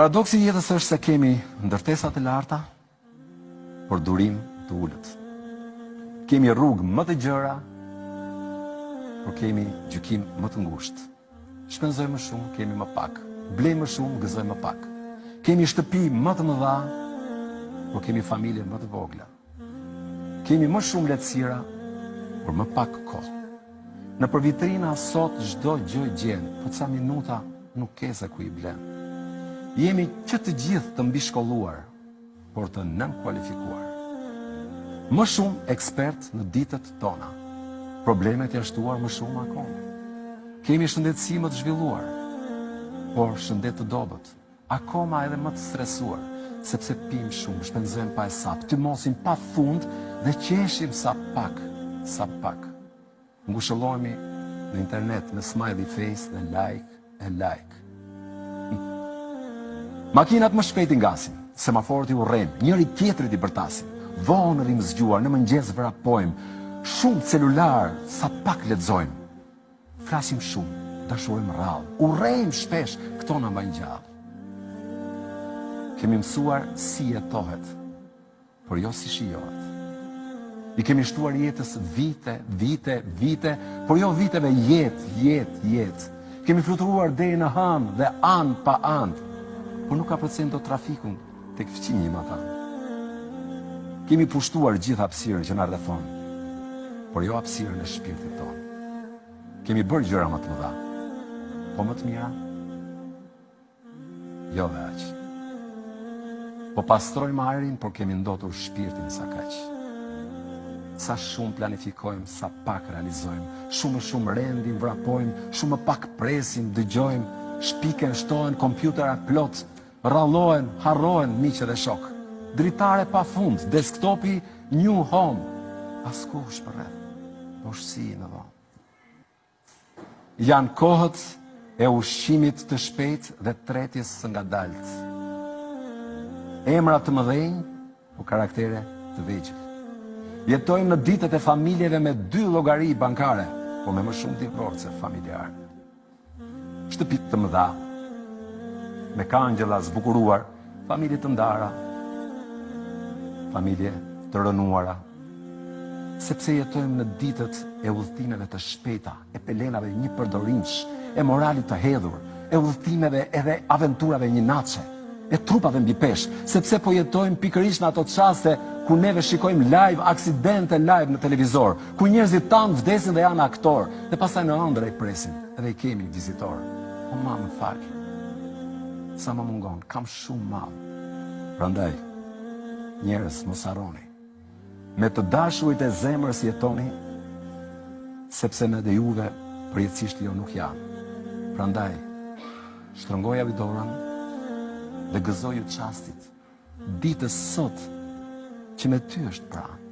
Paradoksi i jetës është se kemi ndërtesa të larta, por durim të ulët. Kemi rrugë më të gjëra, por kemi gjykim më të ngushtë. Shpenzojmë më shumë, kemi më pak. Blejmë më shumë, gëzojmë më pak. Kemi shtëpi më të mëdha, por kemi familje më të vogla. Kemi më shumë lehtësira, por më pak kohë. Në për vitrina sot çdo gjë gjen, po ca minuta nuk ke se ku i blen. Jemi që të gjithë të mbishkolluar, por të nën kualifikuar. Më shumë ekspert në ditët tona, problemet janë shtuar më shumë akoma. Kemi shëndetësi më të zhvilluar, por shëndet të dobët, akoma edhe më të stresuar, sepse pim shumë, shpenzojmë pa hesab, tymosim pa fund dhe qeshim sa pak, sa pak. Ngushëllohemi në internet me smiley face dhe like e like. Makinat më shpejt ngasin, semaforët i urrejnë, njëri tjetrit i bërtasin, vonërim zgjuar, në mëngjes vrapojmë, shumë celular, sa pak lexojmë. Flasim shumë, dashurojmë rrallë, urrejmë shpesh, këto na mbajnë gjallë. Kemi mësuar si jetohet, por jo si shijohet. I kemi shtuar jetës vite, vite, vite, por jo viteve jetë, jetë, jetë. Kemi fluturuar deri në hanë dhe anë pa anë, por nuk apreciojmë dot trafikun tek fqinjim ata. Kemi pushtuar gjithë hapësirën që na rrethon, por jo hapësirën e shpirtit tonë. Kemi bërë gjëra më të mëdha, po më të mira, jo dhe aq. Po pastrojmë ajrin, por kemi ndotur shpirtin sa kaq. Sa shumë planifikojmë, sa pak realizojmë, shumë rendim, vrapojmë, shumë pak presim, dëgjojmë, shpiken, shtohen, kompjutera plot, rallohen, harrohen, miqë dhe shok. Dritare pa fund, desktopi, new home. Asku shpërret, po shësi në dhonë. Janë kohët e ushqimit të shpejt dhe tretjes së ngadalt. Emra të mëdhenj, po karaktere të vegjël. Jetojmë në ditët e familjeve me 2 llogari bankare, po me më shumë divorce familjarë. Shtëpit të mëdha, me kangjëlla zbukuruar, familje të ndara, familje të rënuara, sepse jetojmë në ditët e udhëtimeve të shpejta, e pelenave një përdorinsh, e moralit të hedhur, e udhëtimeve edhe aventurave një naçe, e trupave mbi pesh, sepse po jetojmë pikërisht në ato çaste ku neve shikojmë live, aksidente live në televizor, ku njerëzit tanë vdesin dhe janë aktor, dhe pastaj në ëndër e presin, edhe i kemi vizitor. O ma më falë, sa më mungon, kam shumë malë. Prandaj, njerës mos harroni, me të dashurit e zemrës jetoni, sepse me dhe juve përjetësisht jo nuk janë. Prandaj, shtrëngoja vidorën dhe gëzoju çastit, ditës sot që me ty është pranë.